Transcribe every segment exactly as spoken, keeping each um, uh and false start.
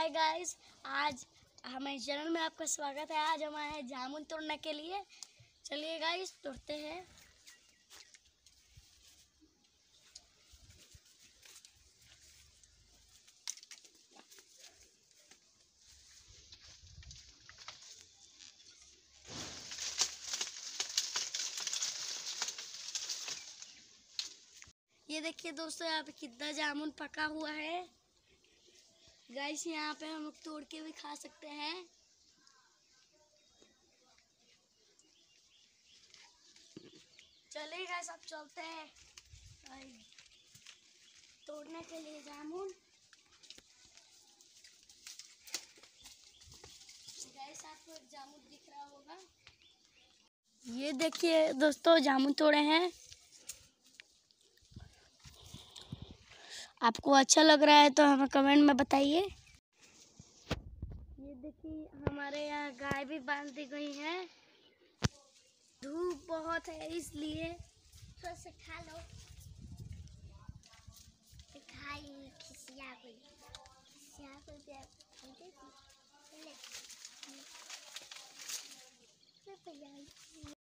Hi guys, आज हमारे channel में आपका स्वागत है। आज हम आए हैं जामुन तोड़ने के लिए। चलिए गाइस तोड़ते हैं। ये देखिए दोस्तों, यहाँ पे कितना जामुन पका हुआ है। गाइस यहाँ पे हम लोग तोड़ के भी खा सकते हैं। चलिए गाइस अब चलते हैं तोड़ने के लिए जामुन। गाइस आपको जामुन दिख रहा होगा। ये देखिए दोस्तों, जामुन तोड़े हैं। आपको अच्छा लग रहा है तो हमें कमेंट में बताइए। ये देखिए हमारे यहाँ गाय भी बांध दी गई है। धूप बहुत है इसलिए थोड़ा सा खा लो।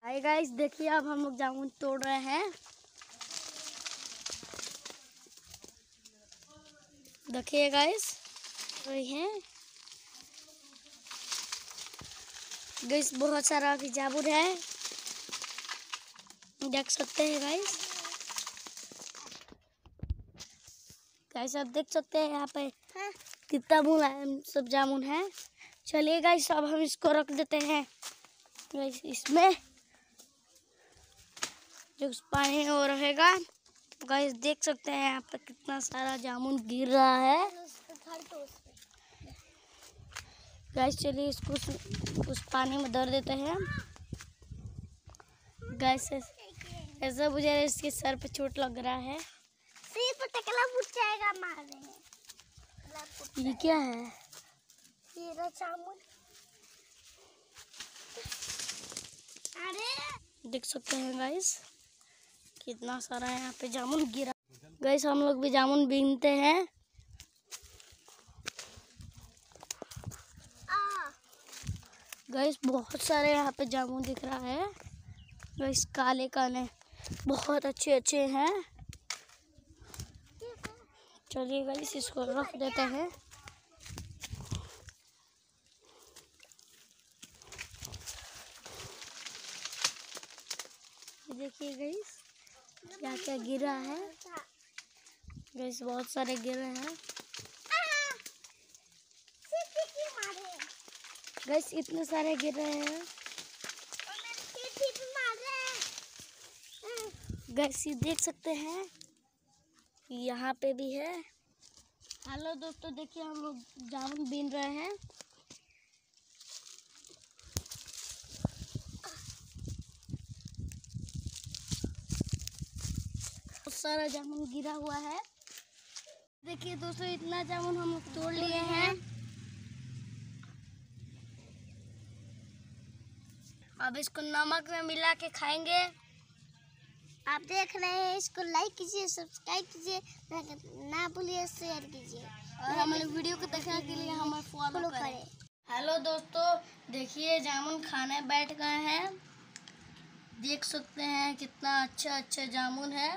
हाय गाइस, देखिए अब हम लोग जामुन तोड़ रहे हैं। देखिए गाइस वही है। गाइस बहुत सारा जामुन है, देख सकते हैं गाइस। गाइस आप देख सकते हैं यहाँ पे कितना मुलायम सब जामुन है। चलिए गाइस अब हम इसको रख देते हैं। गाइस इसमें जो पानी हो रहेगा। गाइस देख सकते हैं यहाँ पर कितना सारा जामुन गिर रहा है। गाइस चलिए इसको उस, उस पानी में धर देते हैं। गाइस ऐसा बुझा इसके सर पे चोट लग रहा है। ये क्या है? ये जामुन देख सकते हैं गाइस, कितना सारा यहाँ पे जामुन गिरा। गाइस हम लोग भी जामुन बीनते हैं। गाइस बहुत सारे यहाँ पे जामुन दिख रहा है। गाइस काले काले बहुत अच्छे अच्छे हैं। चलिए गाइस इसको रख देते हैं। देखिए गाइस क्या क्या गिरा है। गाइस बहुत सारे गिरे हैं। गाइस इतने सारे गिर रहे हैं। गाइस ये देख सकते हैं यहाँ पे भी है। हेलो दोस्तों, देखिए हम लोग जामुन बीन रहे हैं। सारा जामुन गिरा हुआ है। देखिए दोस्तों इतना जामुन हम लोग तोड़ लिए हैं। अब इसको नमक में मिला के खाएंगे। आप देख रहे हैं, इसको लाइक कीजिए, सब्सक्राइब कीजिए, ना भूलिए शेयर कीजिए और हमारे वीडियो को देखने के लिए हमें फॉलो करें। हेलो दोस्तों, देखिए जामुन खाने बैठ गए हैं। देख सकते हैं कितना अच्छा अच्छा जामुन है।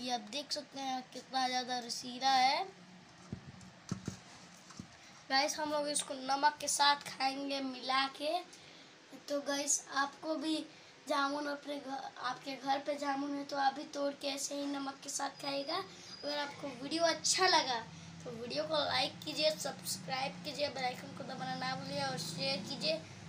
ये आप देख सकते हैं कितना ज़्यादा रसीला है। गाइस हम लोग इसको नमक के साथ खाएंगे मिला के। तो गाइस आपको भी जामुन अपने घर, आपके घर पे जामुन है तो आप भी तोड़ के ऐसे ही नमक के साथ खाएगा। अगर आपको वीडियो अच्छा लगा तो वीडियो को लाइक कीजिए, सब्सक्राइब कीजिए, बेल आइकन को दबाना ना भूलिए और शेयर कीजिए।